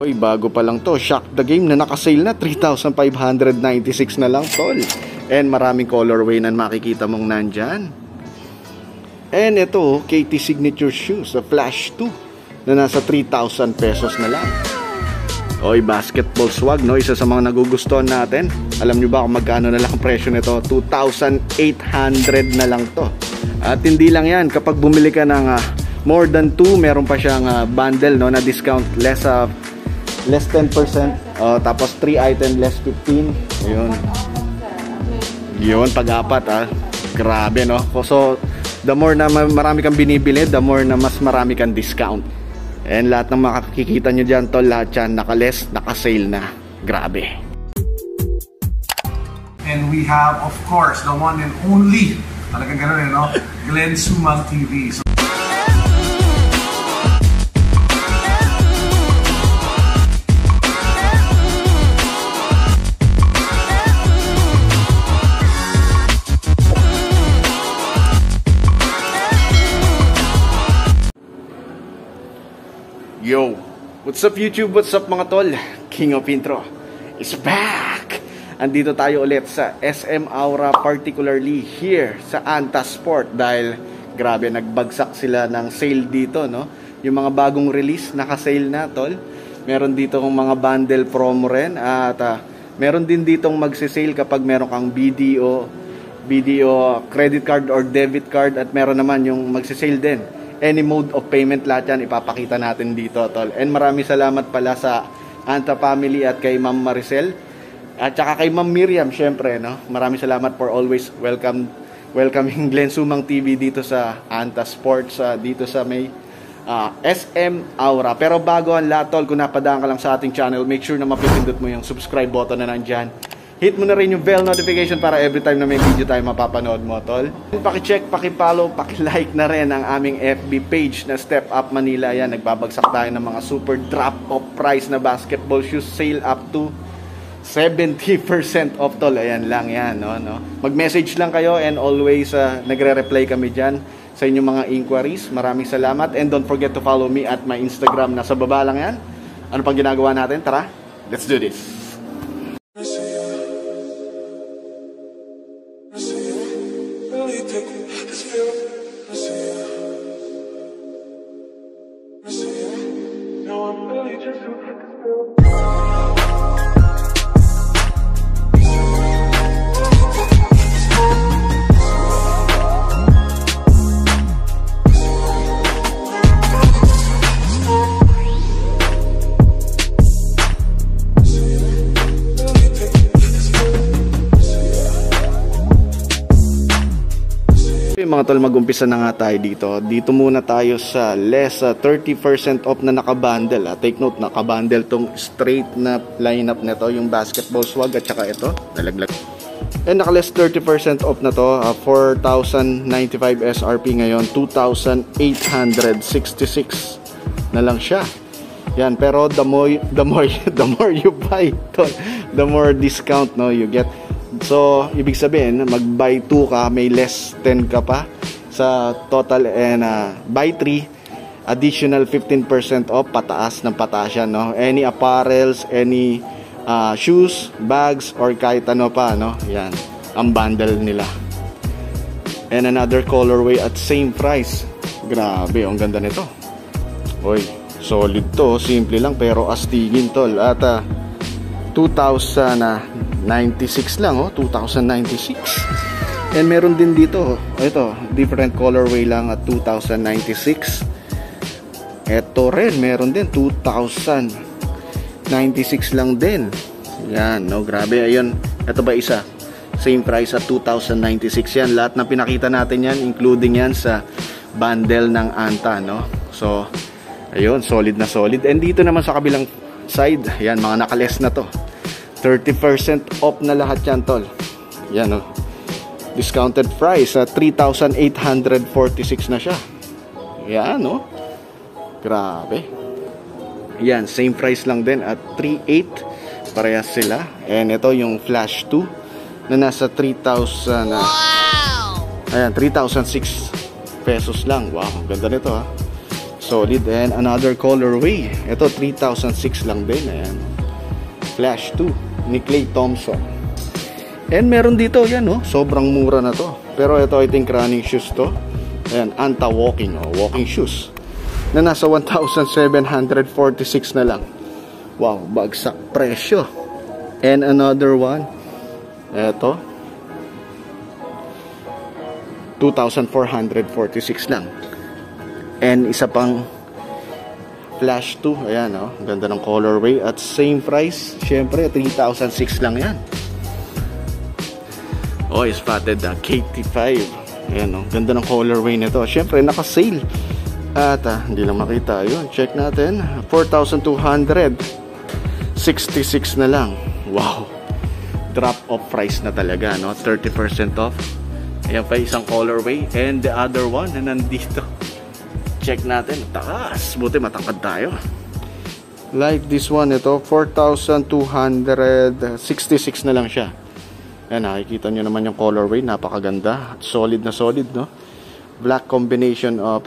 Hoy, bago pa lang to, Shock the Game na nakasale na 3,596 na lang, tol. And maraming colorway na makikita mong nandyan. And ito, KT Signature Shoes Flash 2 na nasa 3,000 pesos na lang. Hoy, basketball swag, no? Isa sa mga nagugustuhan natin. Alam nyo ba kung magkano na lang ang presyo nito? 2,800 na lang to. At hindi lang yan, kapag bumili ka ng more than 2, meron pa siyang bundle, no, na discount less of less 10%, tapos 3 item less 15. Ayun. Yun, pag-apat, ha. Grabe, no? So, the more na marami kang binibili, the more na mas marami kang discount. And lahat ng makikita nyo dyan, tol, lahat yan, naka-less, naka-sale na. Grabe. And we have, of course, the one and only, talagang ganun, eh, no? Glenn Sumang TV. So, yo, what's up YouTube? What's up mga tol? King of Intro is back! Andito tayo ulit sa SM Aura, particularly here sa Anta Sport. Dahil grabe, nagbagsak sila ng sale dito, no? Yung mga bagong release, naka-sale na, tol. Meron dito ng mga bundle promo rin. At meron din ditong magsisale kapag meron kang BDO credit card or debit card. At meron naman yung magsisale din any mode of payment, lahat yan ipapakita natin dito, tol. And marami salamat pala sa Anta Family at kay Ma'am Maricel at saka kay Ma'am Miriam, syempre, no? Marami salamat for always welcoming Glenn Sumang TV dito sa Anta Sports, dito sa may SM Aura. Pero bago ang lahat, tol, kung napadaan ka lang sa ating channel, make sure na mapipindot mo yung subscribe button na nandyan. Hit mo na rin yung bell notification para every time na may video tayo mapapanood mo, tol. Paki-check, paki-follow, paki-like na rin ang aming FB page na Step Up Manila. Ayan, nagbabagsak tayo ng mga super drop-off price na basketball shoes, sale up to 70% off, tol. Ayan lang yan, no? Mag-message lang kayo and always nagre-reply kami dyan sa inyong mga inquiries. Maraming salamat and don't forget to follow me at my Instagram. Nasa baba lang yan. Ano pang ginagawa natin? Tara, let's do this. Mga tol, mag-umpisa na nga tayo dito. Dito muna tayo sa less 30% off na nakabundle. Take note, nakabundle tong straight na lineup nito, yung basketball swag at saka ito, nalaglag. And naka-less 30% off na to, 4,095 SRP ngayon, 2,866 na lang siya. Yan, pero the more you buy, tol, the more discount, no, you get. So, ibig sabihin, mag-buy 2 ka, may less 10 ka pa sa total, and buy 3, additional 15% off, pataas ng pataas yan, no? Any apparels, any shoes, bags, or kahit ano pa, no? Yan, ang bundle nila. And another colorway at same price. Grabe, ang ganda nito. Oy, solid to, simple lang, pero astigin, tol. At 2,096 lang, oh, 2,096. And meron din dito, oh, ito, different colorway lang at 2,096. Ito rin, meron din 2,096 lang din. Yan, no, grabe, ayun. Ito ba isa? Same price at 2,096 yan. Lahat na pinakita natin yan, including yan sa bundle ng Anta, no? So, ayun, solid na solid. And dito naman sa kabilang side, yan, mga nakaless na to. 30% off na lahat yan, tol. Yan, oh. Discounted price at 3,846 na siya. Yan, oh. Grabe. Yan, same price lang din at 3,800. Parehas sila. And ito yung Flash 2 na nasa 3,000. Ayan, 3,006 pesos lang. Wow, ganda nito, ha. solid. And another colorway, ito 3,006 lang din. Ayan, Flash 2 ni Clay Thompson. And meron dito, yan oh, sobrang mura na to, pero ito I think running shoes to. Ayan, Anta walking, oh, walking shoes na nasa 1,746 na lang. Wow, bagsak presyo. And another one, eto 2,446 lang. And isa pang Flash 2. Ayan, oh, ganda ng colorway. At same price, syempre 3,006 lang yan. Oh, spotted na KT5. Ayan, oh, ganda ng colorway nito. Syempre, naka-sale. At hindi lang makita. Ayun, check natin, 4,266 na lang. Wow, drop off price na talaga, no? 30% off. Ayan pa isang colorway. And the other one na nandito, check natin, taas. Buti matangkad tayo. Like this one, ito 4,266 na lang siya. Ayan, nakikita nyo naman yung colorway. Napakaganda, solid na solid, no? Black combination of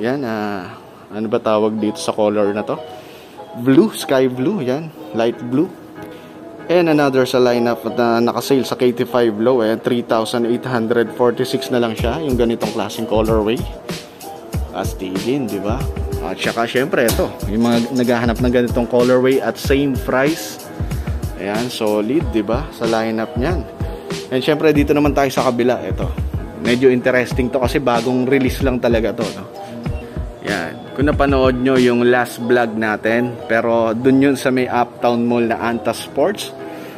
yan, ano ba tawag dito sa color na to? Blue, sky blue, yan, light blue. And another sa lineup na naka-sale sa KT5 low, eh, 3,846 na lang siya, yung ganitong klaseng colorway. Astigin, di ba? At saka syempre ito, yung mga naghahanap ng ganitong colorway at same price. Ayan, solid, di ba? Sa lineup niyan. And syempre dito naman tayo sa kabila, ito. Medyo interesting to kasi bagong release lang talaga to, no? Yan. Kung napanood nyo yung last vlog natin, pero dun yun sa may Uptown Mall na Anta Sports,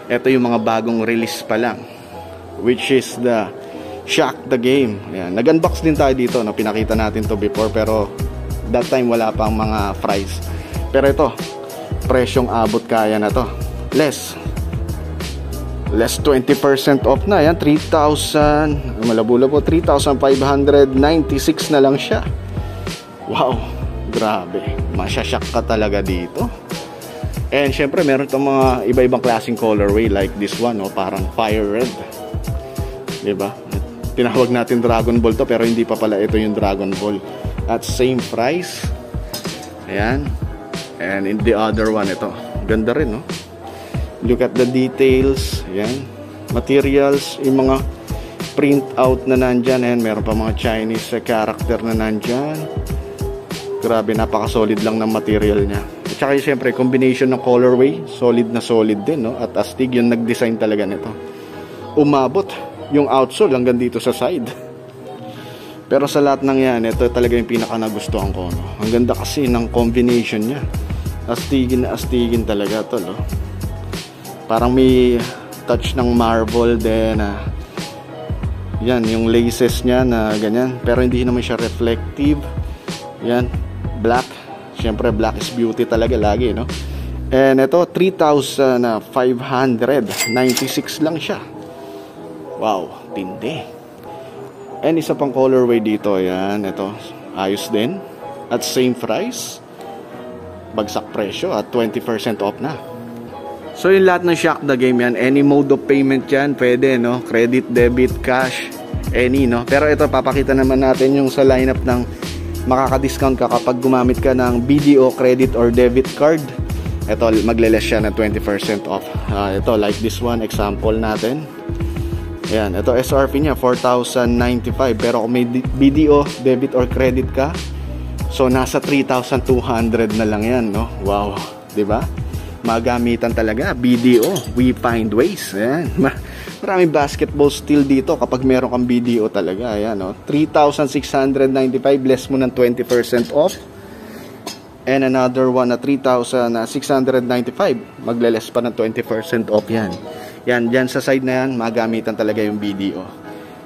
ito yung mga bagong release pa lang, which is the Shock the Game. Yan. Nag-unbox din tayo dito, no? Pinakita natin to before, pero that time wala pang mga fries. Pero ito, presyong abot kaya na to. Less 20% off na. Yan, 3,000, malabula po, 3,596 na lang siya. Wow, grabe, masyasyak ka talaga dito. And syempre meron itong mga iba-ibang klaseng colorway like this one, oh, parang fire red, diba? Tinawag natin Dragon Ball to, pero hindi pa pala ito yung Dragon Ball. At same price. Ayan. And in the other one, ito, ganda rin, no? Look at the details. Ayan, materials, yung mga print out na nandyan. And meron pa mga Chinese character na nandyan. Grabe, napaka-solid lang ng material niya. At saka siyempre, combination ng colorway, solid na solid din, no? At astig yung nag-design talaga nito. Umabot yung outsole hanggang dito sa side. Pero sa lahat ng yan, ito talaga yung pinaka nagustuhan ko, no? Ang ganda kasi ng combination niya. Astigin na astigin talaga ito, no? Parang may touch ng marble din. Yan, yung laces niya na ganyan. Pero hindi naman siya reflective. Yan, black. Siyempre, black is beauty talaga lagi, no? And ito, 3,596 lang siya. Wow, tindi. And isa pang colorway dito, yan. Ito, ayos din. At same price. Bagsak presyo at 20% off na. So, yung lahat ng Shock the Game yan, any mode of payment yan, pwede, no? Credit, debit, cash, any, no? Pero ito, papakita naman natin yung sa lineup ng makaka-discount ka kapag gumamit ka ng BDO credit or debit card. Ito, magle-less sya ng 20% off. Ito, like this one, example natin. Ayan, ito SRP nya 4,095. Pero kung may BDO, debit or credit ka, so nasa 3,200 na lang yan, no? Wow, diba? Magamitan talaga, BDO, we find ways. Ayan, maraming basketball still dito kapag meron kang BDO talaga. Ayan, no? 3,695, less mo ng 20% off. And another one na 3,695, magle-less pa ng 20% off yan. Yan, dyan sa side na yan, magamitan talaga yung BDO.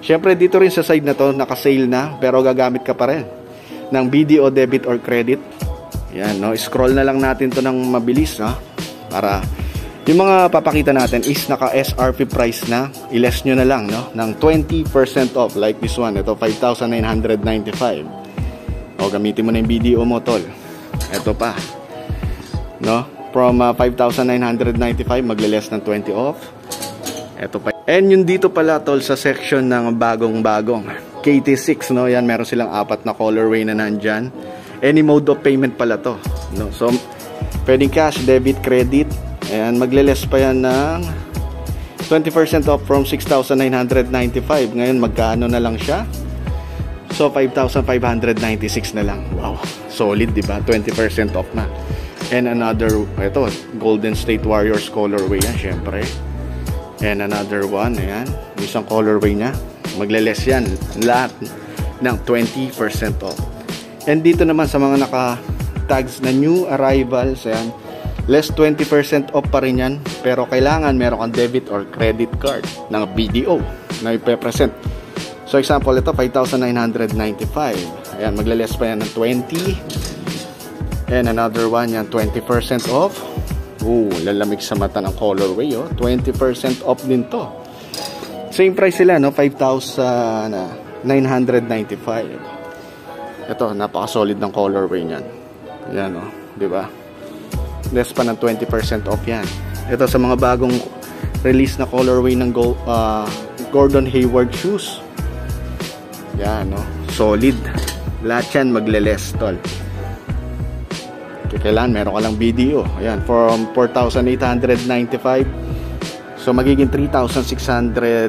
Siyempre dito rin sa side na to, naka-sale na, pero gagamit ka pa rin ng BDO debit or credit. Yan, no? Scroll na lang natin to ng mabilis, no? Para yung mga papakita natin is naka-SRP price na, i-less nyo na lang, no? Ng 20% off, like this one. Ito, 5,995. O, gamitin mo na yung BDO mo, tol. Ito pa, no? From 5,995, magle-less ng 20% off. Ito pa. And yun dito pala, tol, sa section ng bagong-bagong KT6, no? Yan, meron silang apat na colorway na nandyan. any mode of payment pala to, no? So pwedeng cash, debit, credit, and magle-less pa yan ng 20% off from 6,995. Ngayon magkano na lang siya? So 5,596 na lang. Wow, solid, di ba? 20% off na. And another, ito, Golden State Warriors colorway yan, syempre. And another one, ayan, isang colorway niya. Magle-less yan, lahat ng 20% off. And dito naman sa mga naka-tags na new arrivals, ayan, less 20% off pa rin yan. Pero kailangan meron kang debit or credit card ng BDO na ipepresent. So example, ito, 5,995. Ayan, magle-less pa yan ng 20%. And another one yan, 20% off. Ooh, lalamig sa mata ng colorway, oh. 20% off din to. Same price sila, no? 5,995. Ito, napaka-solid ng colorway niyan. Yan, oh, di ba? Less pa ng 20% off yan. Ito sa mga bagong release na colorway ng Gordon Hayward shoes. Yan, oh, solid. Lahat yan magle-less, tol. Kailan meron ka lang BDO. Ayan, from 4,895, so magiging 3,600,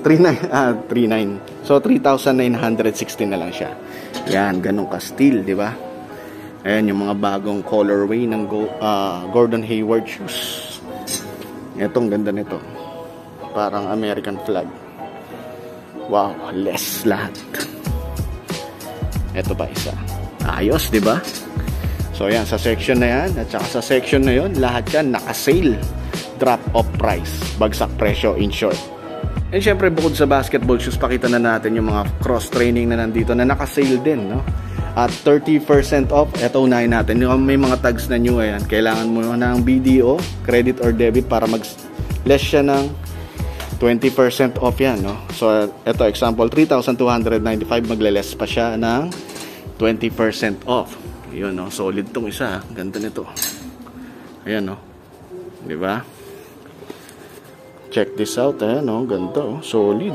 3,900, so 3,960 na lang siya. Ayan, ganun ka steel, di ba? Ayan yung mga bagong colorway ng Gordon Hayward shoes. Etong ganda nito, parang American flag. Wow, less lahat. Eto pa isa, ayos, di ba? So yan, sa section na yan at saka sa section na yon, lahat yan naka-sale, drop-off price, bagsak presyo in short. And syempre bukod sa basketball shoes, pakita na natin yung mga cross-training na nandito na naka-sale din, no? At 30% off, eto unahin natin. Yung may mga tags na new, ayan, kailangan mo ng BDO, credit or debit para mag-less sya ng 20% off yan, no? So eto example, 3,295, magle-less pa sya ng 20% off. Yun, no? Solid tong isa. Ganda nito. Ayan, no? Di ba? Check this out. Ayan, no? Ganda, oh. Solid.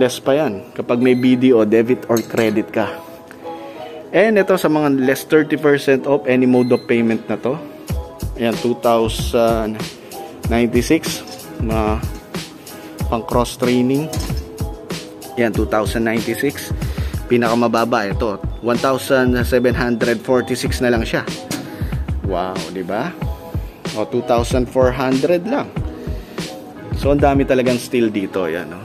Less pa yan kapag may BDO, debit or credit ka. And ito sa mga less 30% off, any mode of payment na to. Ayan, 2,096 na pang cross training. Ayan, 2,096. Pinakamababa ito, 1,746 na lang siya. Wow, di ba? O, 2,400 lang. So ang dami talagang steel dito, ayan, no?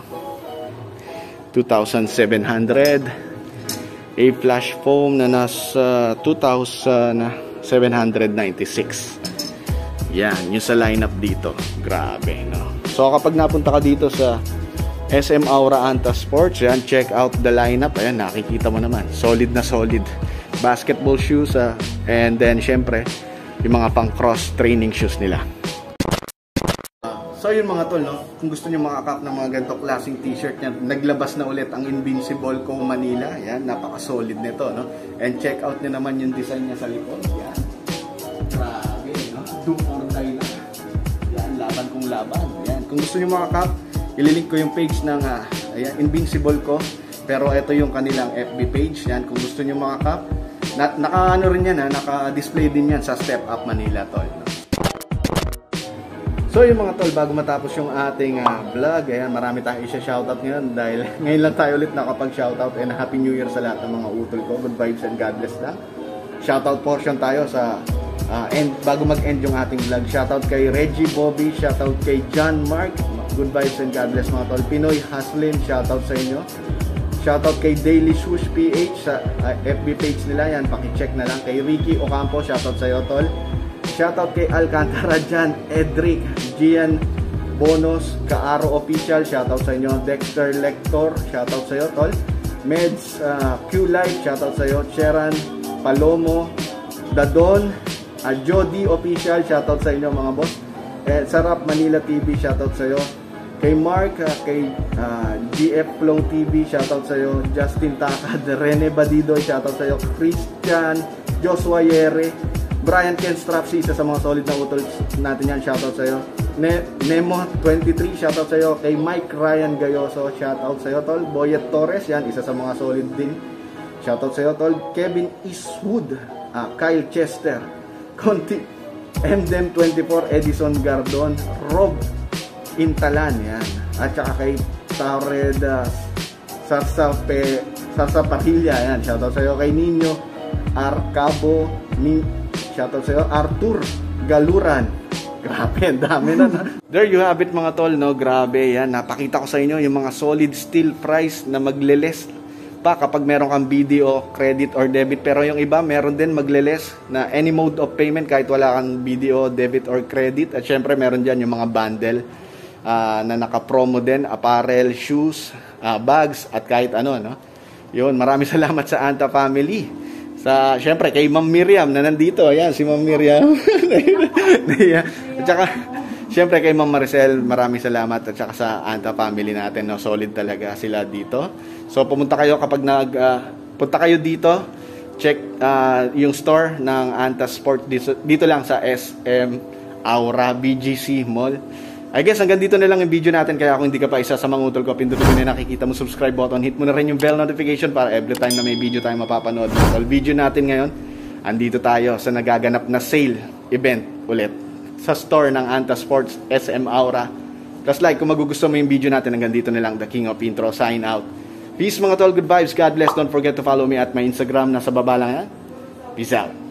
2,700. A flash foam na nasa 2,796. Yan, yung sa lineup dito. Grabe, no? So kapag napunta ka dito sa SM Aura Anta Sports, yan, check out the lineup. Ayan, nakikita mo naman, solid na solid basketball shoes, and then syempre yung mga pang cross training shoes nila. So yun mga tol, no? Kung gusto nyo makakap ng mga ganito klaseng t-shirt, naglabas na ulit ang Invincible ko Manila. Ayan, napaka solid nito, no? And check out nyo naman yung design niya sa likod. Ayan, grabe, no? Do or die na. Ayan, laban kung laban. Ayan, kung gusto nyo makakap, ililink ko yung page ng ayan, Invincible ko. Pero ito yung kanilang FB page. Yan, kung gusto nyo mga cup. Naka-ano rin yan, naka-display din yan sa Step Up Manila, tol. So yung mga tol, bago matapos yung ating vlog, ayan, marami tayong isa-shoutout ngayon. Dahil ngayon lang tayo ulit nakapag-shoutout. And Happy New Year sa lahat ng mga utol ko. Good vibes and God bless lang. Shoutout portion tayo sa... and bago mag-end yung ating vlog, shoutout kay Reggie Bobby, shoutout kay John Mark, good vibes and God bless mga tol. Pinoy Haslin, shoutout sa inyo. Shoutout kay Daily Swoosh PH sa FB page nila, yan, pakicheck na lang. Kay Ricky Ocampo, shoutout sa iyo, tol. Shoutout kay Alcantara Jan, Edric, Gian Bonos, Kaaro Official, shoutout sa inyo. Dexter Lector, shoutout sa iyo, tol. Meds Q-Live, shoutout sa iyo. Cheran Palomo, Dadon, Jody Official, shoutout sa inyo mga boss. Sarap Manila TV, shoutout sa iyo. Kay Mark, kay GF Plong TV, shoutout sa iyo. Justin Takad, Rene Badido, shoutout sa iyo. Christian Joshua Yere, Brian Kenstrap, isa sa mga solid na utol natin yan, shoutout sa iyo. Nemo23, shoutout sa iyo. Kay Mike Ryan Gayoso, shoutout sa iyo, tol. Boyet Torres, yan, isa sa mga solid din Shoutout sa iyo, tol. Kevin Eastwood, Kyle Chester, Conti MDM24, Edison Gardon, Rob Intalan, yan. At saka kay Tareda Sarsapahilya, yan. Shoutout sa iyo, kay Nino Arcabo, shoutout sa iyo, Arthur Galuran. Grabe, dami na. There you have it, mga tol, no? Grabe, yan. Napakita ko sa inyo yung mga solid steel price na magle-less pa kapag meron kang BDO, credit or debit. Pero yung iba, meron din magle-less na any mode of payment kahit wala kang BDO, debit or credit. At syempre, meron dyan yung mga bundle na naka-promo din, apparel, shoes, bags, at kahit ano, no? Yun, maraming salamat sa Anta Family. Sa, syempre, kay Ma'am Miriam na nandito. Ayan, si Ma'am Miriam. At saka, syempre, kay Ma'am Maricel, maraming salamat. At saka sa Anta family natin, no? Solid talaga sila dito. So, pumunta kayo kapag punta kayo dito, check yung store ng Anta Sports dito lang sa SM Aura BGC Mall. I guess hanggang dito na lang yung video natin. Kaya kung hindi ka pa isa sa mga utol ko, pindutin mo na nakikita mo subscribe button. Hit mo na rin yung bell notification para every time na may video tayo mapapanood. So, video natin ngayon, andito tayo sa nagaganap na sale event ulit sa store ng Anta Sports SM Aura. Plus like kung magugusto mo yung video natin. Hanggang dito na lang, The King of Intro, sign out. Peace mga tol, good vibes, God bless. Don't forget to follow me at my Instagram, nasa baba lang yan. Peace out.